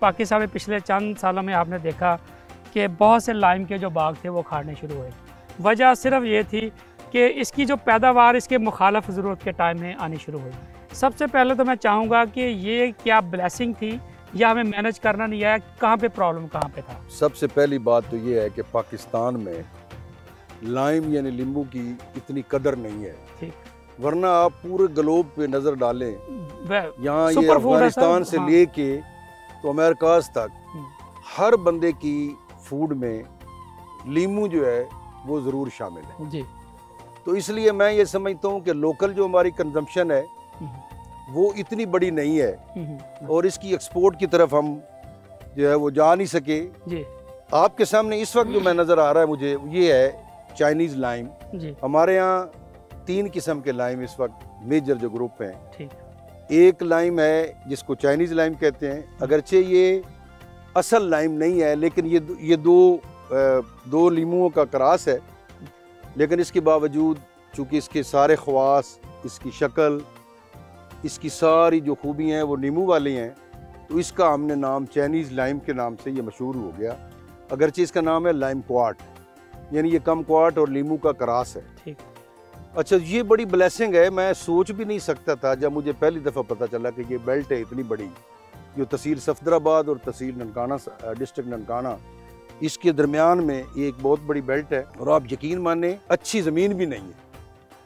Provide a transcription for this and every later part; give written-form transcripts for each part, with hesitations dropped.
पाकिस्तान में पिछले चंद सालों में आपने देखा कि बहुत से लाइम के जो बाग थे वो खाने शुरू हुए। वजह सिर्फ ये थी कि इसकी जो पैदावार इसके मुखालफ ज़रूरत के टाइम में आनी शुरू हुई। सबसे पहले तो मैं चाहूँगा कि ये क्या ब्लेसिंग थी या हमें मैनेज करना नहीं आया, कहाँ पे प्रॉब्लम कहाँ पे था? सबसे पहली बात तो ये है कि पाकिस्तान में लाइम यानी नींबू की इतनी कदर नहीं है, ठीक, वरना आप पूरे ग्लोब पे नज़र डालें, यहाँ ये अफगानिस्तान से हाँ। लेके तो अमेरिका तक हर बंदे की फूड में नींबू जो है वो ज़रूर शामिल है जी। तो इसलिए मैं ये समझता हूँ कि लोकल जो हमारी कंजम्पशन है वो इतनी बड़ी नहीं है और इसकी एक्सपोर्ट की तरफ हम जो है वो जा नहीं सके जी। आपके सामने इस वक्त जो मैं नज़र आ रहा है मुझे ये है चाइनीज़ लाइम जी। हमारे यहाँ 3 किस्म के लाइम इस वक्त मेजर जो ग्रुप हैं, ठीक, एक लाइम है जिसको चाइनीज़ लाइम कहते हैं, अगरचे ये असल लाइम नहीं है लेकिन ये दो नींबुओं का क्रास है, लेकिन इसके बावजूद चूँकि इसके सारे ख़वास, इसकी शक्ल, इसकी सारी जो खूबियाँ हैं वो नींबू वाली हैं, तो इसका हमने नाम चाइनीज़ लाइम के नाम से ये मशहूर हो गया। अगरचे इसका नाम है लाइम कोट, यानी ये कम कोट और नींबू का क्रास है, ठीक। अच्छा, ये बड़ी ब्लेसिंग है, मैं सोच भी नहीं सकता था जब मुझे पहली दफ़ा पता चला कि ये बेल्ट है इतनी बड़ी जो तहसील सफदराबाद और तहसील ननकाना, डिस्ट्रिक्ट ननकाना, इसके दरमियान में एक बहुत बड़ी बेल्ट है। और आप यकीन माने अच्छी ज़मीन भी नहीं है,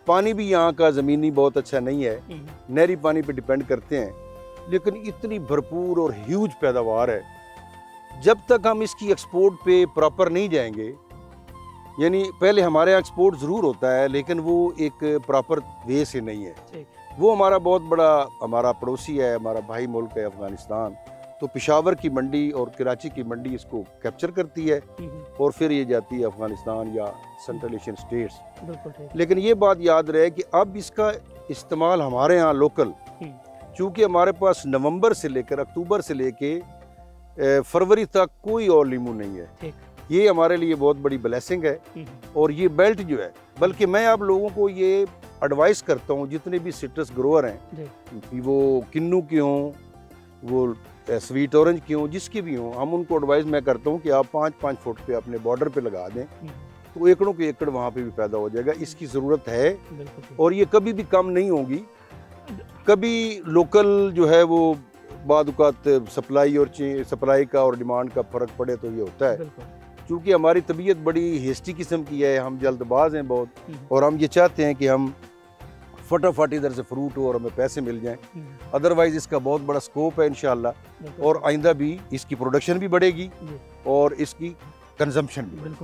पानी भी यहाँ का ज़मीनी बहुत अच्छा नहीं है, नहरी पानी पे डिपेंड करते हैं, लेकिन इतनी भरपूर और ह्यूज पैदावार है। जब तक हम इसकी एक्सपोर्ट पे प्रॉपर नहीं जाएंगे, यानी पहले हमारे यहाँ एक्सपोर्ट ज़रूर होता है लेकिन वो एक प्रॉपर वे से नहीं है। वो हमारा बहुत बड़ा हमारा पड़ोसी है, हमारा भाई मुल्क है अफगानिस्तान, तो पेशावर की मंडी और कराची की मंडी इसको कैप्चर करती है और फिर ये जाती है अफगानिस्तान या सेंट्रल एशियन स्टेट्स। लेकिन ये बात याद रहे कि अब इसका इस्तेमाल हमारे यहाँ लोकल, चूँकि हमारे पास नवंबर से लेकर अक्टूबर से लेकर फरवरी तक कोई और नींबू नहीं है, ये हमारे लिए बहुत बड़ी ब्लेसिंग है। और ये बेल्ट जो है, बल्कि मैं आप लोगों को ये एडवाइस करता हूँ, जितने भी सिट्रस ग्रोअर हैं, वो किन्नू के हों, वो स्वीट ऑरेंज की हों, जिसकी भी हों, हम उनको एडवाइस मैं करता हूँ कि आप 5-5 फुट पे अपने बॉर्डर पे लगा दें, तो एकड़ों के एकड़ वहाँ पे भी पैदा हो जाएगा। इसकी ज़रूरत है और ये कभी भी कम नहीं होगी। कभी लोकल जो है वो बाद औकात सप्लाई और सप्लाई का और डिमांड का फ़र्क पड़े तो ये होता है, क्योंकि हमारी तबीयत बड़ी हेस्टी किस्म की है, हम जल्दबाज हैं बहुत, और हम ये चाहते हैं कि हम फटाफट इधर से फ्रूट हो और हमें पैसे मिल जाएं। अदरवाइज़ इसका बहुत बड़ा स्कोप है इंशाल्लाह, और आइंदा भी इसकी प्रोडक्शन भी बढ़ेगी और इसकी कंजम्पशन भी।